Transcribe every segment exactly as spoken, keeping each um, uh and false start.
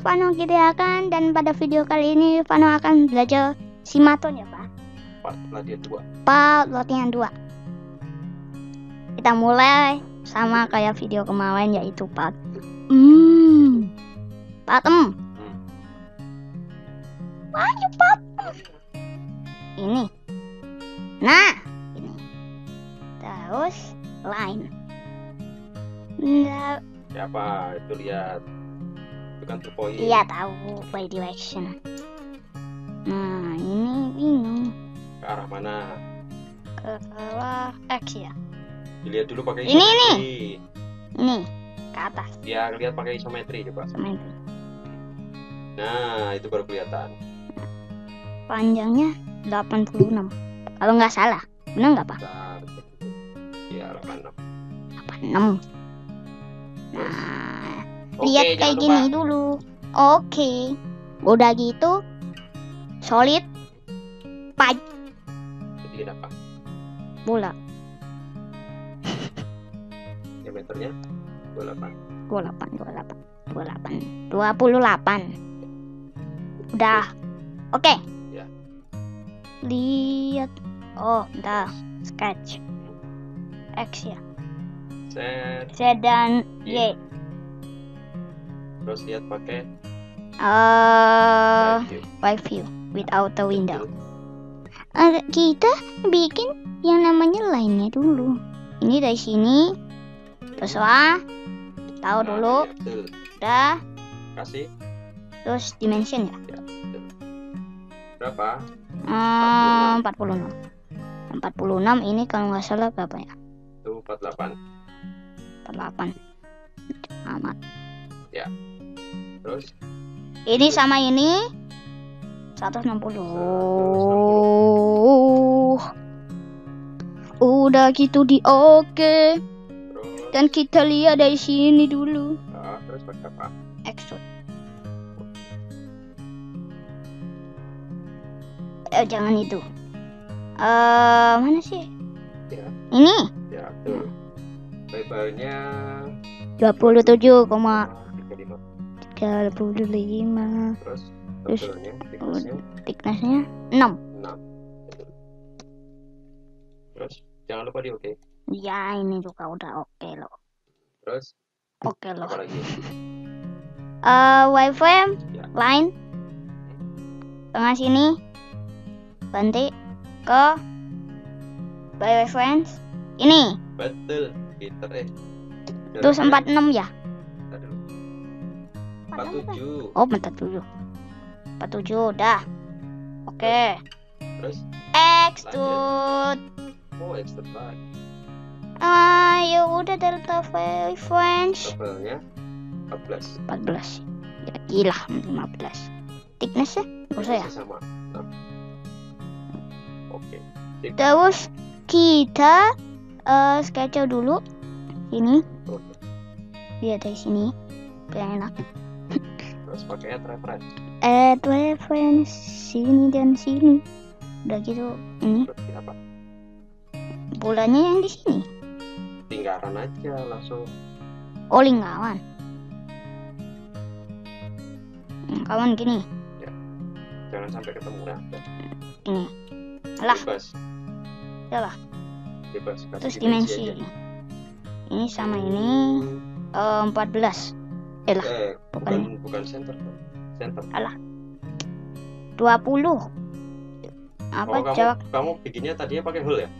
Fano gitu ya kan. Dan pada video kali ini Fano akan belajar Cimatron ya Pak. Part latihan dua. Part latihan dua. Kita mulai sama kayak video kemarin, yaitu part hmm. Part em. Ayo part ini. Nah, ini. Terus line. Nah, siapa itu lihat itu kan tuh poin. Iya tahu, by direction. Nah ini bingung ke arah mana, ke arah X ya, dilihat dulu pakai ini isometri. ini ini ke atas ya, lihat pakai isometri coba. Isometri. Nah itu baru kelihatan panjangnya delapan puluh enam kalau nggak salah, benar nggak Pak? Iya delapan puluh enam. Nah, oke, lihat kayak lupa. Gini dulu. Oke. Udah gitu solid pipe. Jadi apa? Bola. Diameternya dua puluh delapan. dua puluh delapan, dua puluh delapan. dua puluh delapan. Udah. Oke. Okay. Ya. Lihat. Oh, udah. Sketch. X ya. Z, Z dan Y. Y. Terus lihat pakai uh, live view without the window. Uh, kita bikin yang namanya line-nya dulu. Ini dari sini. Terus wah, tahu dulu. Udah. Kasih. Terus dimension ya. Ya berapa? Hmm, empat puluh enam. empat puluh enam ini kalau nggak salah berapa ya? Itu empat puluh delapan. delapan amat ya. Terus ini sama ini seratus enam puluh. Udah gitu di oke. Dan kita lihat dari sini dulu. Nah, terus pakai apa? Extrude. Eh jangan itu. Eh uh, mana sih? Ya. Ini. Ya, betul. Nah. Lebarnya dua puluh tujuh koma tiga lima. Terus lebarnya thickness-nya enam. enam. Terus jangan lupa di oke. Ya, ini juga udah oke okay loh. Terus oke okay loh. Apa lagi? uh, wireframe ya. Line tengah sini ganti ke wireframe ini. Betul. Peter, eh. Terus empat puluh enam ya? empat puluh tujuh. Oh, empat puluh tujuh. empat puluh tujuh udah. Oke. Okay. Terus extrude. Oh, extrude lagi. Ah, ya udah delta French. Levelnya empat belas. empat belas. Ya gila, lima belas. Thickness-nya berapa ya? Sama. Oke. Okay. Terus kita Uh, sketch dulu ini. Lihat dari sini biar enak. Terus pakai reference. Eh, reference sini dan sini. Udah gitu ini. Apa? Bolanya yang di sini. Lingkaran aja langsung. Oh, lingkaran. Kawan gini. Ya. Jangan sampai ketemu ya. Ini. Alah. Yalah. Bebas, terus dimensi, dimensi ini sama ini hmm. empat belas eh lah eh, bukan bukan center center alah dua puluh apa oh, kamu, jawab kamu bikinnya tadinya pakai hole ya.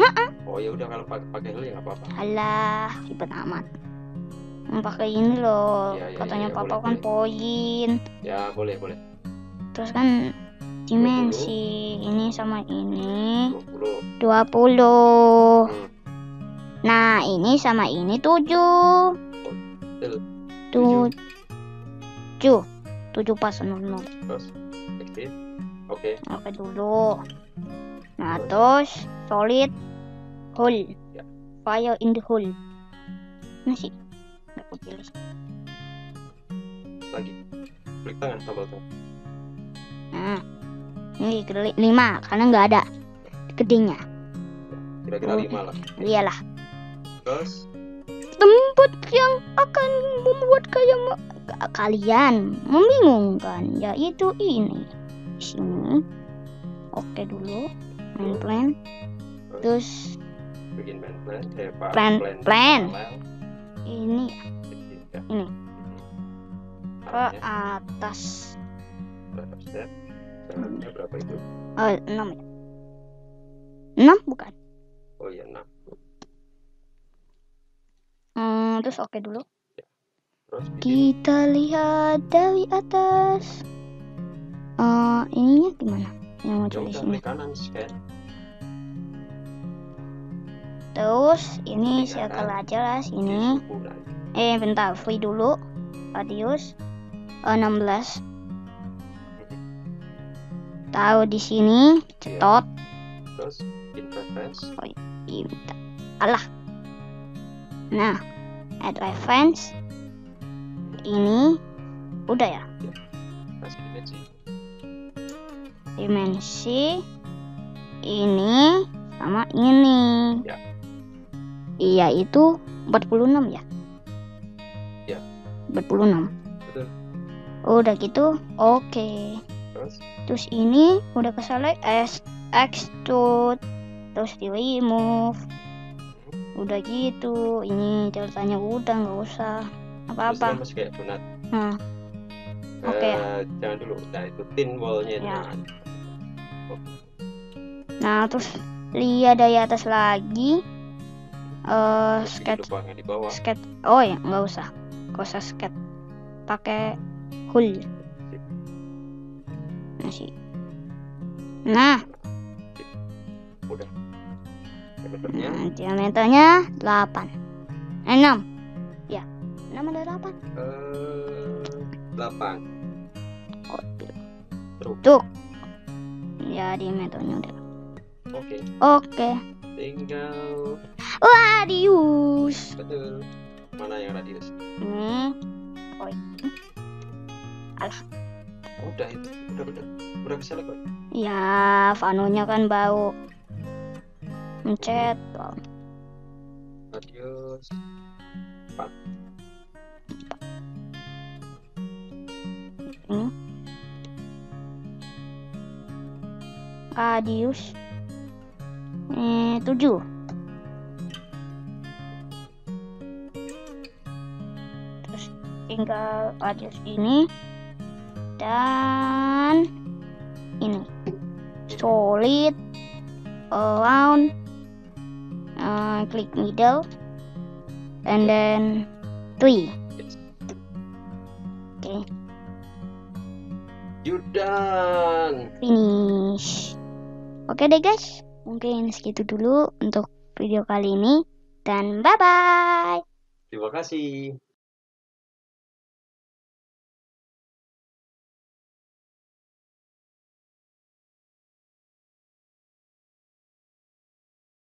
Nuh-uh. Oh ya udah kalau pakai pakai hole ya nggak apa-apa. Alah ribet amat pakai ini loh ya, ya, katanya ya, ya, papa boleh, kan boleh. Poin ya boleh boleh terus kan dimensi dua puluh. Ini sama ini dua puluh, dua puluh. Hmm. Nah ini sama ini tujuh oh, tujuh tujuh tujuh pas nol nol. Oke oke dulu. Nah boleh. Terus solid hole ya. Fire in the hole masih nggak kepilih lagi klik tangan tabel tangan. Nah ini lima karena nggak ada gedenya. Kira-kira lima lah. Iyalah. Terus. Tempat yang akan membuat kayak kalian membingungkan, yaitu ini. Sini. Oke dulu. Plan plan. Terus bikin plan plan. Plan plan. Ini. Ini. Ke atas. Selanjutnya berapa itu? Oh, enam ya. Enam bukan? Oh iya, enam. Hmm, terus oke okay dulu. Ya. Terus kita lihat dari atas. Uh, ininya gimana? Yang mau tulis ini. Terus ini circle aja lah sini. Eh bentar, free dulu. Radius uh, enam belas. Tahu di sini, cetot. Ya. Terus interface. Oh, iya. Alah. Nah, add reference ini udah ya. Ya. Dimensi. Dimensi ini sama ini. Ya. Iya itu empat puluh enam ya. Ya. empat puluh enam. Betul. Udah gitu, oke. Okay. Terus? Terus ini udah ke select as extrude, terus di remove. Udah gitu, ini ceritanya udah nggak usah apa-apa. Nah, oke. Okay. Uh, jangan dulu, nah itu tin wallnya. Ya. Oh. Nah, terus lihat dari atas lagi. Uh, sketch. Sketch. Oh ya, nggak usah. Nggak usah sketch. Pakai hull. Masih. Nah. Udah. Diameternya. Nah, diameternya delapan. Eh, enam. Ya. enam ada delapan. Eh, delapan. Kok truk. Truk. Ya, diameternya udah. Oke. Okay. Oke. Okay. Tinggal radius. Betul. Mana yang radius? Ini. Oh. Alah. Udah itu. Udah, udah. Udah bisa lagi. Ya, vanonya kan bau. Mencet dong. Radius empat. Ini radius eh tujuh. Terus tinggal radius ini dan ini solid around. Uh, click middle and then three. Okay. You done. Finish. Oke deh guys, mungkin segitu dulu untuk video kali ini dan bye bye. Terima kasih.